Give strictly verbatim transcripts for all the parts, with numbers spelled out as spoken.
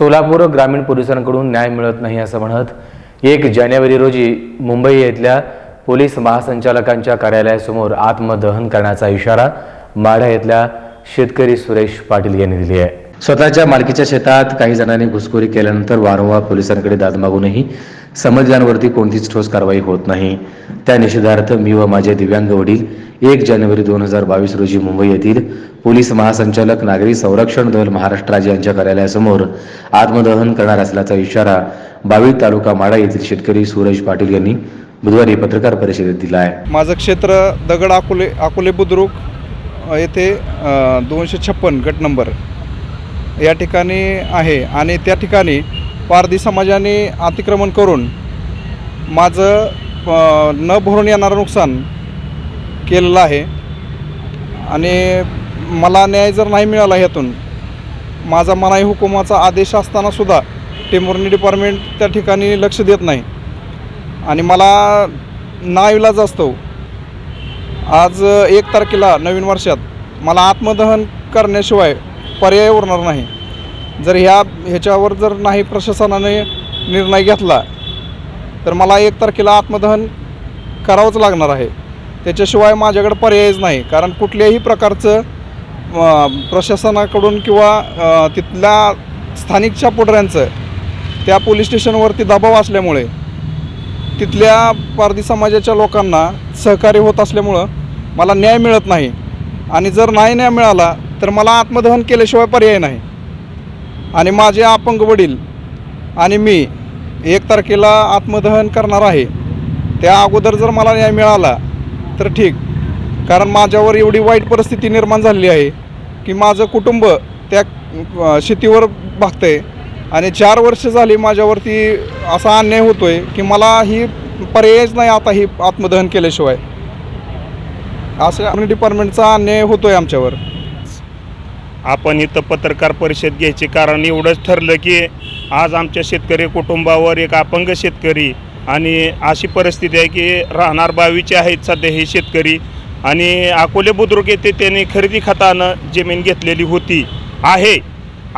सोलापूर ग्रामीण पोलिसांकडून न्याय मिळत नाही असं म्हणत एक जानेवारी रोजी मुंबई येथील पोलीस महासंचालकांच्या कार्यालयासमोर आत्मदहन करण्याचा इशारा माढा येथील शेतकरी सुरेश पाटील यांनी दिली आहे। स्वतःच्या मालकीच्या शेतात काही जणांनी घुसखोरी केल्यानंतर वारंवार पोलिसांकडे दाद मागूनही समजदारांवरती कोणतीच ठोस कारवाई होत नाही। त्या निषेधार्थ मी व माझे दिव्यांग वडील एक जानेवारी दोन हजार बावीस रोजी मुंबई येथील पोलीस महासंचालक नागरी संरक्षण दल महाराष्ट्र राज्य यांच्या कार्यालयासमोर आत्मदहन करणार असल्याचा इशारा बावी तालुका माढा येथील शेतकरी सुरेश पाटील यांनी बुधवारी पत्रकार परिषदेत दिला आहे। माझं क्षेत्र दगड अकोले अकोले बुद्रुक येथे दोनशे छप्पन गट नंबर या ठिकाणी आहे आणि त्या ठिकाणी पारधी समाजाने अतिक्रमण करून माझं न भरून येणारं नुकसान केलेलं आहे आणि मला न्याय जर नाही मिळाला यातून माझा मनाई हुकुमाचा आदेश असतानासुद्धा टेम्पोररी डिपार्टमेंट त्या ठिकाणी लक्ष देत नाही आणि मला नाईलाज असतो। आज एक तारखेला नवीन वर्षात मला आत्मदहन करण्याशिवाय पर्याय उरणार नाही। जर ह्या ह्याच्यावर जर नाही प्रशासनाने निर्णय घेतला तर मला एक तारखेला आत्मदहन करावंच लागणार आहे। त्याच्याशिवाय माझ्याकडे पर्यायच नाही, कारण कुठल्याही प्रकारचं प्रशासनाकडून किंवा तिथल्या स्थानिक चापोडऱ्यांचं त्या पोलीस स्टेशनवरती दबाव असल्यामुळे तिथल्या पारधी समाजाच्या लोकांना सहकार्य होत असल्यामुळं मला न्याय मिळत नाही आणि जर नाही न्याय मिळाला तर मला आत्मदहन केल्याशिवाय पर्याय नाही। आणि माझे अपंग वडील आणि मी एक तारखेला आत्मदहन करणार आहे। त्या अगोदर जर मला न्याय मिळाला तर ठीक, कारण माझ्यावर एवढी वाईट परिस्थिती निर्माण झालेली आहे की माझं कुटुंब त्या शेतीवर भागतंय आणि चार वर्ष झाली माझ्यावरती असा अन्याय होतोय की मला ही पर्यायच नाही आता ही आत्मदहन केल्याशिवाय। असं डिपार्टमेंटचा अन्याय होतोय आमच्यावर। आपण इथं पत्रकार परिषद घ्यायची कारण एवढंच ठरलं की आज आमच्या शेतकरी कुटुंबावर एक अपंग शेतकरी आणि अशी परिस्थिती आहे की राहणार बावीचे आहेत सध्या हे शेतकरी आणि अकोले बुद्रुक येथे त्यांनी खरेदी खतानं जमीन घेतलेली होती आहे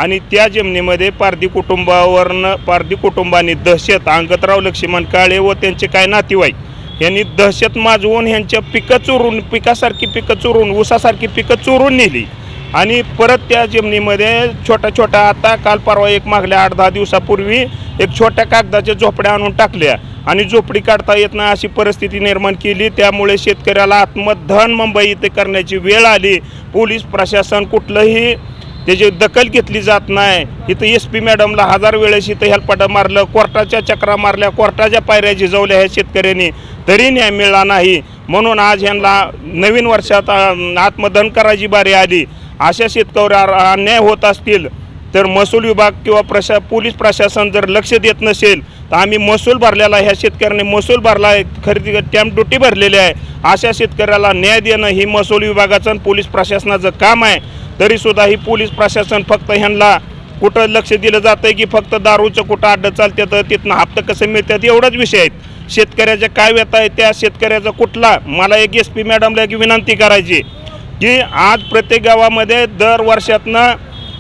आणि त्या जमिनीमध्ये पारधी कुटुंबावरनं पारधी कुटुंबाने दहशत अंगतराव लक्ष्मण काळे व त्यांचे काय नातेवाईक यांनी दहशत माजवून ह्यांच्या पिकं चोरून पिकासारखी पिकं चोरून ऊसासारखी पिकं चोरून नेली आणि परत त्या जमिनीमध्ये छोटा छोटा आता काल परवा एक मागल्या आठ दहा दिवसापूर्वी एक छोट्या कागदाच्या झोपड्या आणून टाकल्या आणि झोपडी काढता येत नाही अशी परिस्थिती निर्माण केली। त्यामुळे शेतकऱ्याला आत्मदहन मुंबई इथे करण्याची वेळ आली। पोलीस प्रशासन कुठलंही त्याची दखल घेतली जात नाही। इथं एस पी मॅडमला हजार वेळेस इथं हेलपाटा मारलं, कोर्टाच्या चक्रा मारल्या, कोर्टाच्या पायऱ्या झिजवल्या ह्या शेतकऱ्यांनी, तरी न्याय मिळाला नाही। म्हणून आज यांना नवीन वर्षात आत्मदहन करायची बारी आली। अशा शेतकऱ्यावर अन्याय होत असतील तर महसूल विभाग किंवा प्रशा पोलीस प्रशासन जर लक्ष देत नसेल तर आम्ही महसूल भरलेला ह्या शेतकऱ्याने महसूल भरला आहे, खरेदी स्टॅम्प ड्युटी भरलेली आहे। अशा शेतकऱ्याला न्याय देणं ही महसूल विभागाचं आणि पोलीस प्रशासनाचं काम आहे। तरीसुद्धा ही पोलीस प्रशासन फक्त ह्यांना कुठं लक्ष दिलं जातं की फक्त दारूचं कुठं अड्डं चालते तर तिथनं हप्ता कसं मिळतात एवढाच विषय आहेत। शेतकऱ्याच्या काय व्यथा आहे त्या शेतकऱ्याचा कुठला मला एक एस पी मॅडमला एक विनंती करायची की आज प्रत्येक गावामध्ये दर वर्षातनं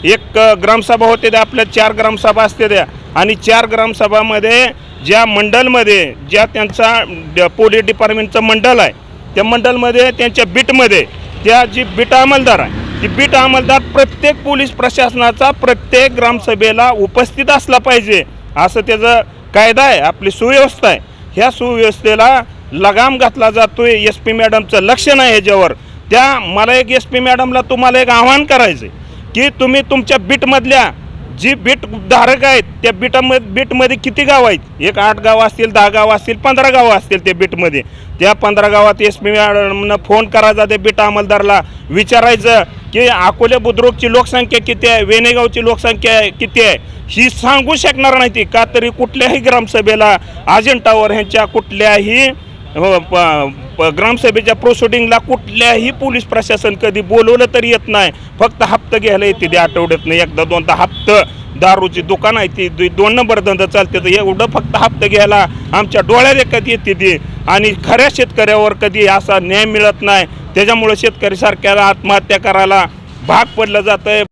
एक ग्रामसभा होते त्या आपल्या चार ग्रामसभा असते त्या आणि चार ग्रामसभामध्ये ज्या मंडलमध्ये ज्या त्यांचा पोलीस डिपार्टमेंटचं मंडल आहे त्या मंडलमध्ये त्यांच्या बीटमध्ये त्या जी बीट अंमलदार आहे की बीट अंमलदार प्रत्येक पोलीस प्रशासनाचा प्रत्येक ग्रामसभेला उपस्थित असला पाहिजे असं त्याचा कायदा आहे, आपली सुव्यवस्था आहे। ह्या सुव्यवस्थेला लगाम घातला जातोय, एस पी मॅडमचं लक्ष नाही ह्याच्यावर। त्या मला एक एस पी मॅडमला तुम्हाला एक आव्हान करायचं की तुम्ही तुमच्या बीटमधल्या जी बीट धारक आहेत त्या बीटामध्ये बीटमध्ये किती गाव आहेत, एक आठ गावं असतील, दहा गावं असतील, पंधरा गावं असतील त्या बीटमध्ये, त्या पंधरा गावात एस पी मॅडमनं फोन करायचा त्या बीट अंमलदारला विचारायचं की अकोले बुद्रुकची लोकसंख्या किती आहे, वेणेगावची लोकसंख्या किती आहे ही सांगू शकणार नाही ती का तरी कुठल्याही ग्रामसभेला अजेंटावर ह्यांच्या कुठल्याही ग्रामसभेच्या प्रोसिडिंगला कुठल्याही पोलीस प्रशासन कधी बोलवलं तरी येत नाही। फक्त हप्ता घ्यायला येते ते आठवड्यातनं एकदा दोनदा हप्ता, दारूची दुकान आहे ती दोन नंबर धंदा चालते तर एवढं फक्त हप्ता घ्यायला आमच्या डोळ्याला कधी येते ते आणि खऱ्या शेतकऱ्यावर कधी असा न्याय मिळत नाही। त्याच्यामुळे शेतकरी सारख्याला आत्महत्या करायला भाग पडलं जातं आहे।